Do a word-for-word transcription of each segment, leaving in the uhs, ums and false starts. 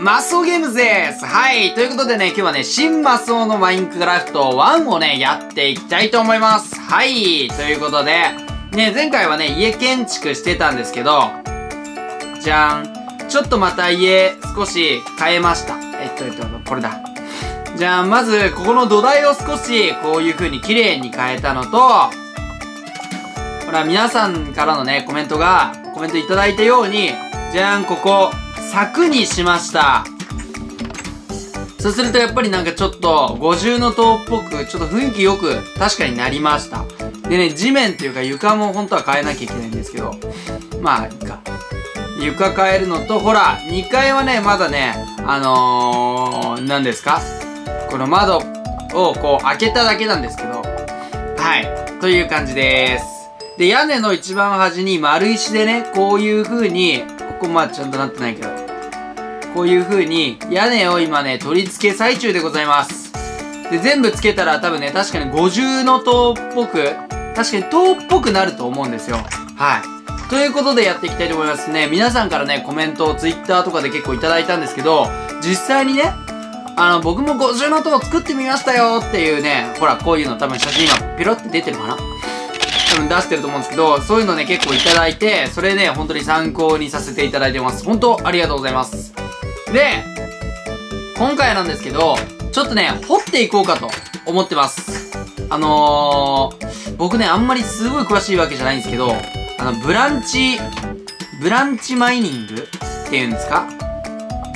マスオゲームズです。はい。ということでね、今日はね、新マスオのマインクラフトワンをね、やっていきたいと思います。はい。ということで、ね、前回はね、家建築してたんですけど、じゃーん。ちょっとまた家、少し変えました。えっと、えっと、これだ。じゃあ、まず、ここの土台を少し、こういう風に綺麗に変えたのと、ほら、皆さんからのね、コメントが、コメントいただいたように、じゃーん、ここ、柵にしました。そうするとやっぱりなんかちょっと五重の塔っぽく、ちょっと雰囲気よく確かになりました。でね、地面というか床も本当は変えなきゃいけないんですけど、まあ、いいか。床変えるのと、ほら、にかいはね、まだね、あのー、何ですか？この窓をこう開けただけなんですけど、はい、という感じです。で、屋根の一番端に丸石でね、こういう風に、ここまあちゃんとなってないけど、こういう風に屋根を今ね、取り付け最中でございます。で、全部つけたら多分ね、確かに五重の塔っぽく、確かに塔っぽくなると思うんですよ。はい。ということでやっていきたいと思いますね。皆さんからね、コメントを Twitter とかで結構いただいたんですけど、実際にね、あの、僕も五重の塔を作ってみましたよっていうね、ほら、こういうの多分写真今ピロって出てるかな？出してると思うんですけど、そういうのね結構いただいて、それね本当に参考にさせていただいてます。本当ありがとうございます。で、今回なんですけど、ちょっとね掘っていこうかと思ってます。あのー、僕ねあんまりすごい詳しいわけじゃないんですけど、あのブランチブランチマイニングっていうんですか、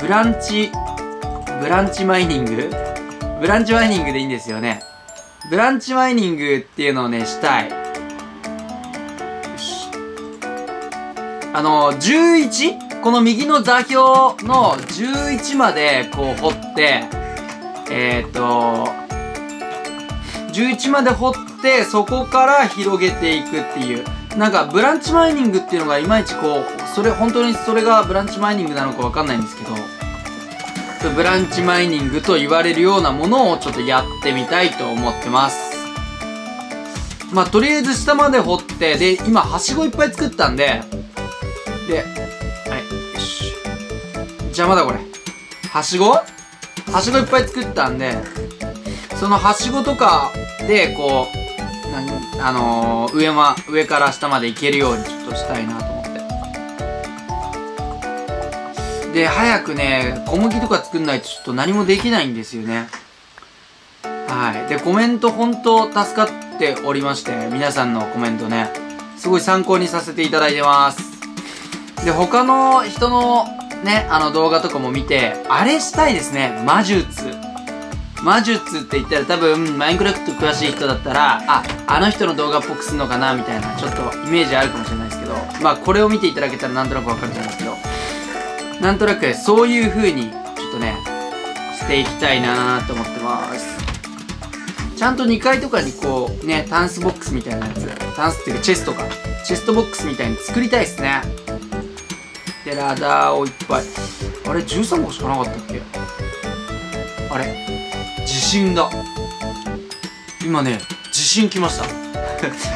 ブランチブランチマイニングブランチマイニングでいいんですよね。ブランチマイニングっていうのをねしたい。あの、じゅういち？ この右の座標のじゅういちまでこう掘って、えっと、じゅういちまで掘って、そこから広げていくっていう。なんか、ブランチマイニングっていうのがいまいちこう、それ、本当にそれがブランチマイニングなのかわかんないんですけど、ブランチマイニングと言われるようなものをちょっとやってみたいと思ってます。まあ、とりあえず下まで掘って、で、今、はしごいっぱい作ったんで、で、はい、よし。邪魔だこれ。はしご？はしごいっぱい作ったんで、そのはしごとかで、こう、なんあのー、上ま、上から下まで行けるようにちょっとしたいなと思って。で、早くね、小麦とか作んないとちょっと何もできないんですよね。はい。で、コメント本当助かっておりまして、皆さんのコメントね、すごい参考にさせていただいてます。で、他の人のね、あの動画とかも見て、あれしたいですね。魔術。魔術って言ったら多分、マインクラフト詳しい人だったら、あ、あの人の動画っぽくするのかな、みたいな、ちょっとイメージあるかもしれないですけど、まあ、これを見ていただけたらなんとなくわかると思うんですけど、なんとなくそういう風に、ちょっとね、していきたいなーと思ってます。ちゃんとにかいとかにこう、ね、タンスボックスみたいなやつ、タンスっていうかチェストか、チェストボックスみたいに作りたいですね。で、ラダーをいっぱい。あれ ?じゅうさん 個しかなかったっけ？あれ地震だ。今ね、地震来ました。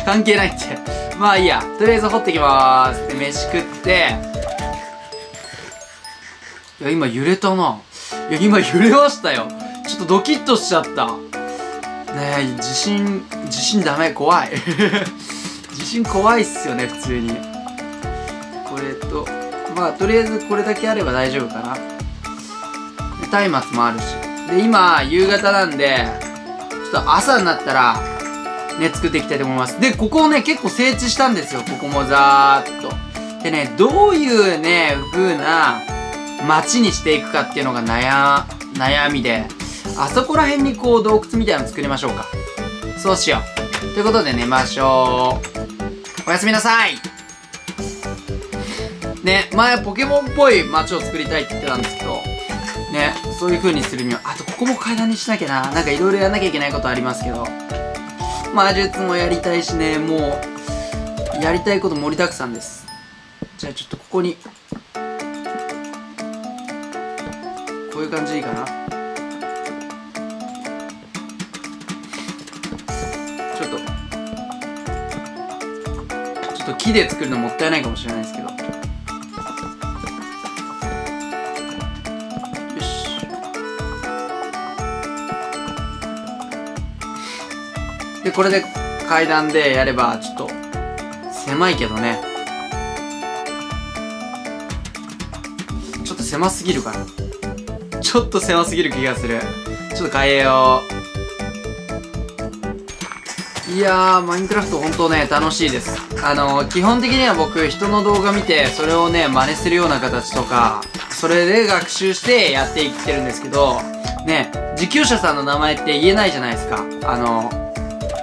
関係ないって。まあいいや。とりあえず掘ってきまーす。で、飯食って。いや、今揺れたな。いや、今揺れましたよ。ちょっとドキッとしちゃった。ねえ、地震、地震ダメ、怖い。地震怖いっすよね、普通に。これと、まあ、とりあえずこれだけあれば大丈夫かな。で、松明もあるし。で、今、夕方なんで、ちょっと朝になったら、ね、作っていきたいと思います。で、ここをね、結構整地したんですよ。ここもざーっと。でね、どういうね、風な街にしていくかっていうのが悩、悩みで、あそこら辺にこう洞窟みたいなの作りましょうか。そうしよう。ということで寝ましょう。おやすみなさい。ね、前ポケモンっぽい街を作りたいって言ってたんですけど、ね、そういう風にするには、あとここも階段にしなきゃな、なんかいろいろやんなきゃいけないことありますけど、魔術もやりたいしね、もう、やりたいこと盛りだくさんです。じゃあちょっとここに、こういう感じでいいかな。ちょっと、ちょっと木で作るのもったいないかもしれないですけど、でこれで階段でやればちょっと狭いけどね、ちょっと狭すぎるかな、ちょっと狭すぎる気がする。ちょっと変えよう。いやー、マインクラフト本当ね楽しいです。あのー、基本的には僕人の動画見てそれをね真似するような形とか、それで学習してやっていってるんですけどね、持久者さんの名前って言えないじゃないですか。あのー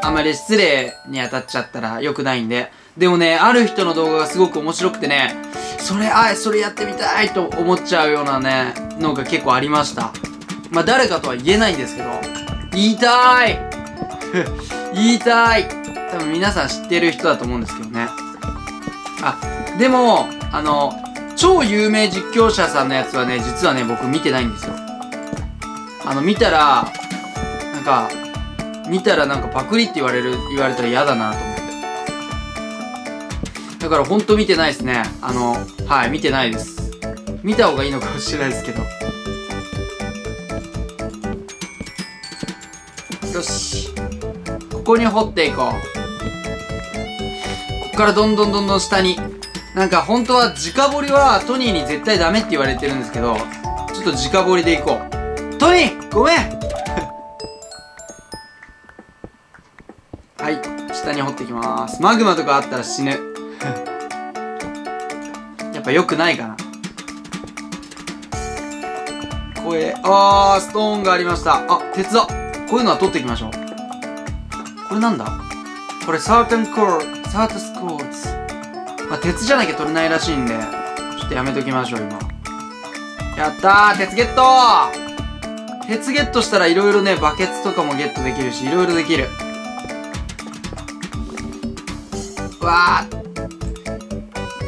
あんまり失礼に当たっちゃったら良くないんで。でもね、ある人の動画がすごく面白くてね、それ、あ、それやってみたいと思っちゃうようなね、のが結構ありました。まあ、誰かとは言えないんですけど、言いたい言いたい、多分皆さん知ってる人だと思うんですけどね。あ、でも、あの、超有名実況者さんのやつはね、実はね、僕見てないんですよ。あの、見たら、なんか、見たらなんかパクリって言われる、言われたら嫌だなと思って。だからほんと見てないですね。あの、はい、見てないです。見た方がいいのかもしれないですけど。よし。ここに掘っていこう。こっからどんどんどんどん下に。なんか本当は直掘りはトニーに絶対ダメって言われてるんですけど、ちょっと直掘りでいこう。トニーごめんはい、下に掘っていきまーす。マグマとかあったら死ぬ。やっぱ良くないかな。これ、あー、ストーンがありました。あ、鉄だ。こういうのは取っていきましょう。これなんだこれ、サーテンコール、サーテスコールズ。まあ、鉄じゃなきゃ取れないらしいんで、ちょっとやめときましょう、今。やったー、鉄ゲットー。鉄ゲットしたら色々ね、バケツとかもゲットできるし、色々できる。わー、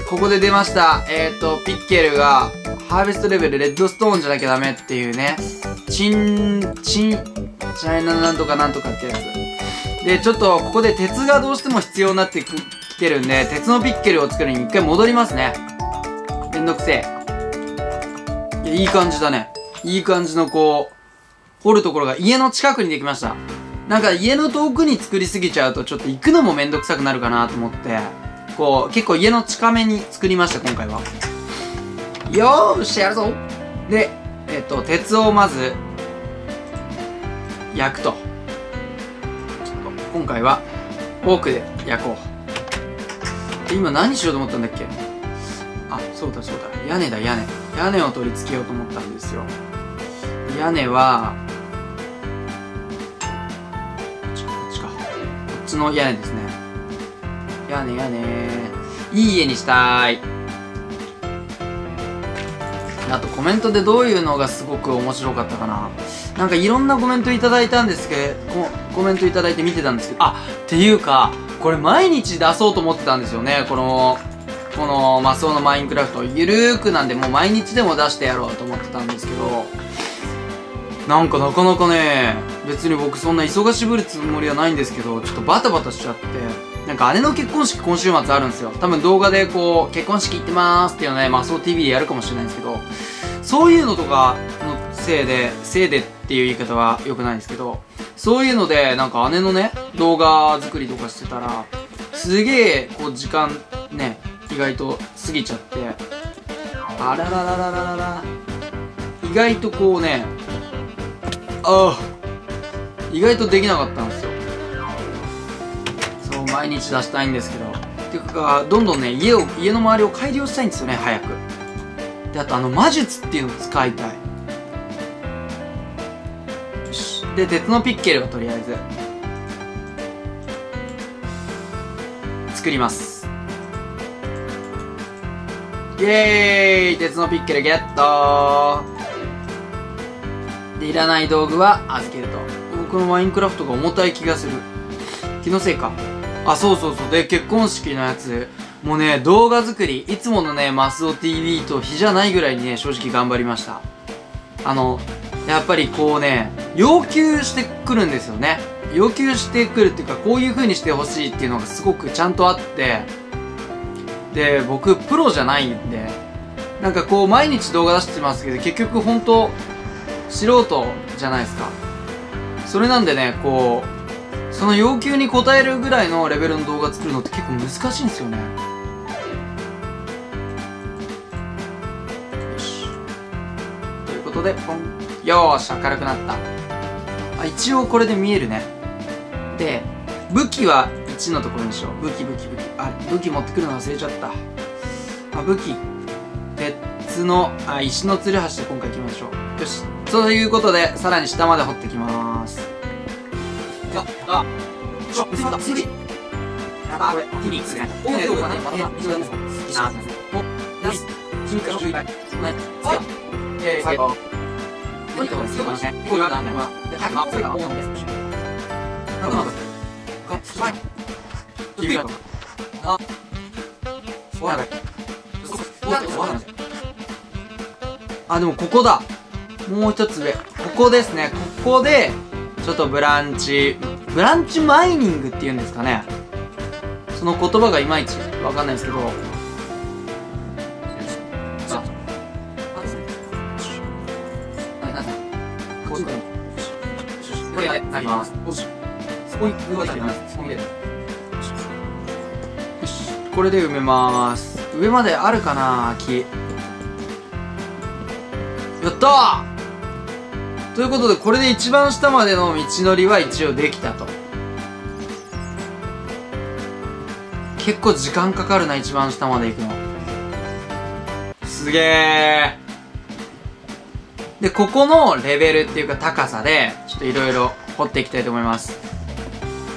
ここで出ました。えっと、ピッケルが、ハーベストレベル、レッドストーンじゃなきゃダメっていうね。チン、チン、チャイナなんとかなんとかってやつ。で、ちょっと、ここで鉄がどうしても必要になってきてるんで、鉄のピッケルを作るに一回戻りますね。めんどくせえ。いや、いい感じだね。いい感じのこう、掘るところが家の近くにできました。なんか家の遠くに作りすぎちゃうとちょっと行くのもめんどくさくなるかなと思って、こう、結構家の近めに作りました、今回は。よーし、やるぞ。で、えっと、鉄をまず、焼くと。ちょっと今回は、フォークで焼こう。今何しようと思ったんだっけ？あ、そうだそうだ。屋根だ、屋根。屋根を取り付けようと思ったんですよ。屋根は、の屋根ですね。屋根屋根いい家にしたい。あとコメントでどういうのがすごく面白かったかな、なんかいろんなコメントいただいたんですけど、コメントいただいて見てたんですけど、あっていうかこれ毎日出そうと思ってたんですよね、このこのマスオのマインクラフトゆるーく、なんでもう毎日でも出してやろうと思ってたんですけど、なんかなかなかね、別に僕そんな忙しぶるつもりはないんですけど、ちょっとバタバタしちゃって、なんか姉の結婚式今週末あるんですよ。多分動画でこう、結婚式行ってまーすっていうのね、マスオ ティーブイ でやるかもしれないんですけど、そういうのとかのせいで、せいでっていう言い方は良くないんですけど、そういうので、なんか姉のね、動画作りとかしてたら、すげーこう時間ね、意外と過ぎちゃって、あららららららら、意外とこうね、ああ、意外とできなかったんですよ。そう、毎日出したいんですけど。っていうか、どんどんね、家を、家の周りを改良したいんですよね、早く。で、あとあの、魔術っていうのを使いたい。よし。で、鉄のピッケルはとりあえず、作ります。イエーイ！鉄のピッケルゲットー！いらない道具は預けると。僕のマインクラフトが重たい気がする。気のせいか。あ、そうそうそう。で、結婚式のやつ。もうね、動画作り、いつものね、マスオ ティーブイ と比じゃないぐらいにね、正直頑張りました。あの、やっぱりこうね、要求してくるんですよね。要求してくるっていうか、こういう風にしてほしいっていうのがすごくちゃんとあって、で、僕、プロじゃないんで、なんかこう、毎日動画出してますけど、結局本当素人じゃないですか。それなんでね、こう、その要求に応えるぐらいのレベルの動画作るのって結構難しいんですよね。よし。ということで、ポン。よーし、明るくなった。あ、一応これで見えるね。で、武器はいちのところにしよう。武器、武器、武器。あ、武器持ってくるの忘れちゃった。あ、武器。鉄の、あ、石の吊り橋で今回行きましょう。よし。ということで、さらに下まで掘ってきまーす。あ、ちょ、水まだ、水やば、これ、手にすね。おね、どうかね、また、水が出ますか。石な、お、ナイス、金貨の収穫、ナイス、はい、えー、最高。何かが必要かもしれない。こういうわけなんだよな。で、はい、まあ、それが多いのです。なんか、なんか、か、はい。指が、あ、おやばい。そう、おやばい、おやばい。あ、でもここだ。もう一つ上。ここですね。ここで、ちょっとブランチ、ブランチマイニングっていうんですかね。その言葉がいまいちわかんないですけど。これで埋めます。上まであるかな、木。やったー！ということで、これで一番下までの道のりは一応できたと。結構時間かかるな、一番下まで行くの。すげえ。で、ここのレベルっていうか高さで、ちょっといろいろ掘っていきたいと思います。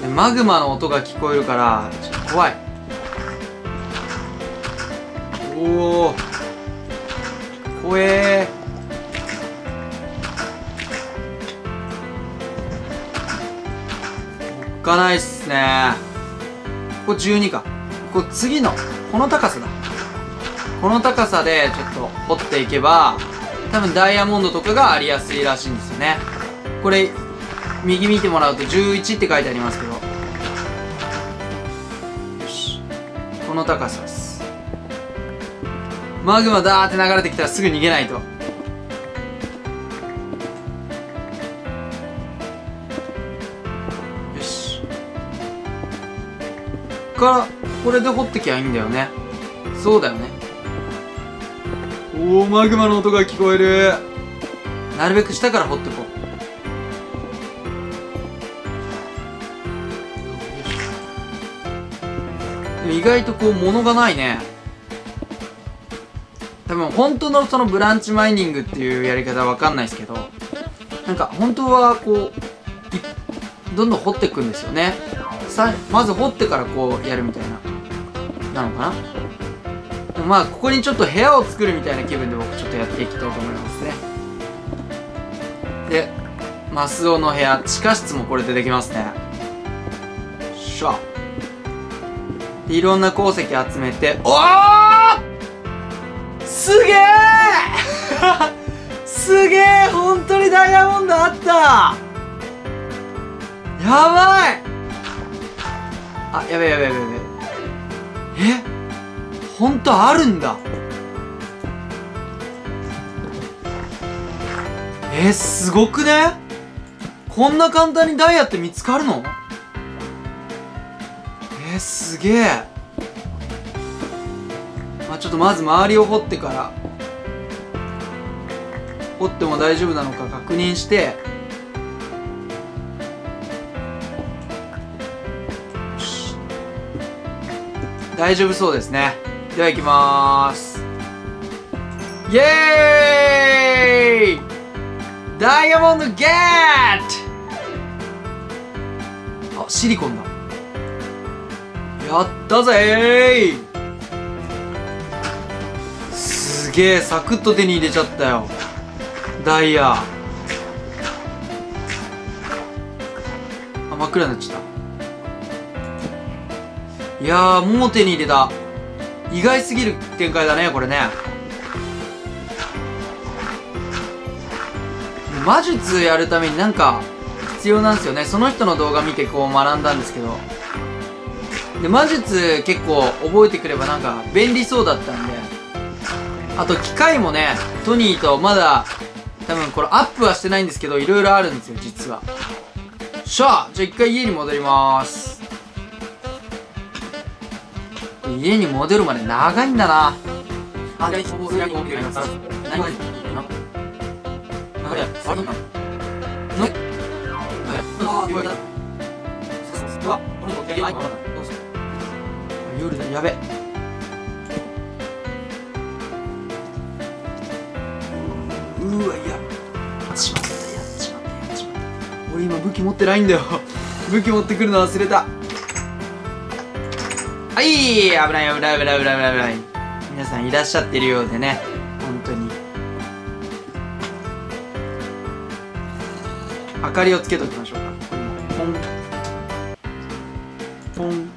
で、マグマの音が聞こえるから、ちょっと怖い。おー。怖えー。いかないっすね。ここじゅうにか。ここ次の、この高さだ。この高さでちょっと掘っていけば、多分ダイヤモンドとかがありやすいらしいんですよね。これ、右見てもらうとじゅういちって書いてありますけど。よし。この高さです。マグマだーって流れてきたらすぐ逃げないと。からこれで掘ってきゃいいんだよね。そうだよね。おお、マグマの音が聞こえる。なるべく下から掘ってこう。意外とこう物がないね。多分本当のそのブランチマイニングっていうやり方は分かんないですけど、なんか本当はこうどんどん掘っていくんですよね。さまず掘ってからこうやるみたいななのかな。まあここにちょっと部屋を作るみたいな気分で僕ちょっとやっていきたいと思いますね。で、マスオの部屋、地下室もこれでできますね。しょで、いろんな鉱石集めて、おお、すげえすげえ、本当にダイヤモンドあった。やばい。あ、やべやべやべやべ。え、ほんとあるんだ。え、すごくね。こんな簡単にダイヤって見つかるの。え、すげえ。まあ、ちょっとまず周りを掘ってから、掘っても大丈夫なのか確認して、大丈夫そうですね。では行きまーす。イエーイ、ダイヤモンドゲット。あ、シリコンだ。やったぜー。すげえ、サクッと手に入れちゃったよ、ダイヤ。あ、真っ暗になっちゃった。いやー、もう手に入れた。意外すぎる展開だね、これね。魔術やるためになんか必要なんですよね。その人の動画見てこう学んだんですけど。で、魔術結構覚えてくればなんか便利そうだったんで。あと機械もね、トニーとまだ多分これアップはしてないんですけど、いろいろあるんですよ、実は。しゃあ、じゃあ一回家に戻りまーす。家に戻るまで長いんだな。あ、大丈夫。何これ？夜だ、やべえ。うわ、いや、やっちまった、やっちまった、やっちまった。俺今武器持ってないんだよ。武器持ってくるの忘れた。はい、危ない危ない危ない危ない危ない。皆さんいらっしゃってるようでね、本当に。明かりをつけときましょうか。ポン、ポン、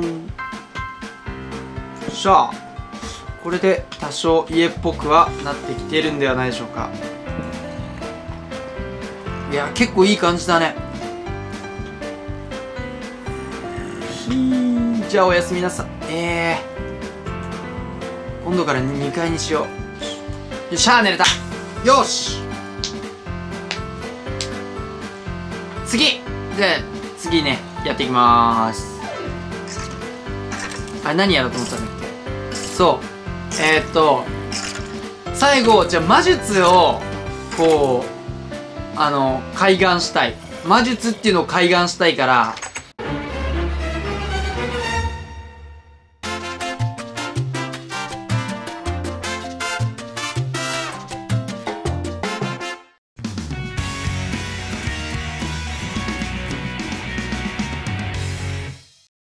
ポン。よっしゃ。これで多少家っぽくはなってきてるんではないでしょうか。いや、結構いい感じだね。じゃあおやすみなさい。えー、今度からにかいにしよう。よっしゃー、寝れた。よし、次で次ね、やっていきまーす。あれ、何やろうと思ったんだっけ。そうえーっと最後、じゃあ魔術をこうあの開眼したい、魔術っていうのを開眼したいから、